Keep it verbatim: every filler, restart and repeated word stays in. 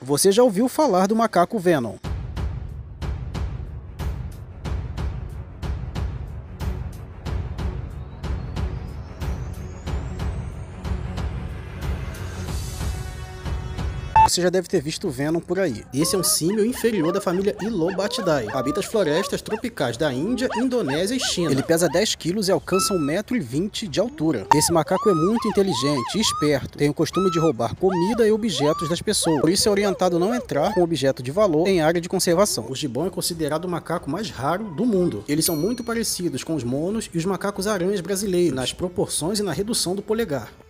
Você já ouviu falar do macaco Venom. Você já deve ter visto o Venom por aí. Esse é um símio inferior da família Hylobatidae. Habita as florestas tropicais da Índia, Indonésia e China. Ele pesa dez quilos e alcança um metro e vinte de altura. Esse macaco é muito inteligente e esperto. Tem o costume de roubar comida e objetos das pessoas. Por isso é orientado a não entrar com objeto de valor em área de conservação. O gibão é considerado o macaco mais raro do mundo. Eles são muito parecidos com os monos e os macacos-aranhas brasileiros, nas proporções e na redução do polegar.